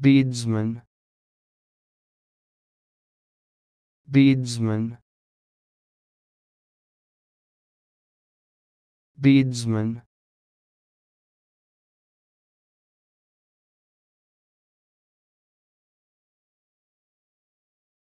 Beadsman, Beadsman, Beadsman.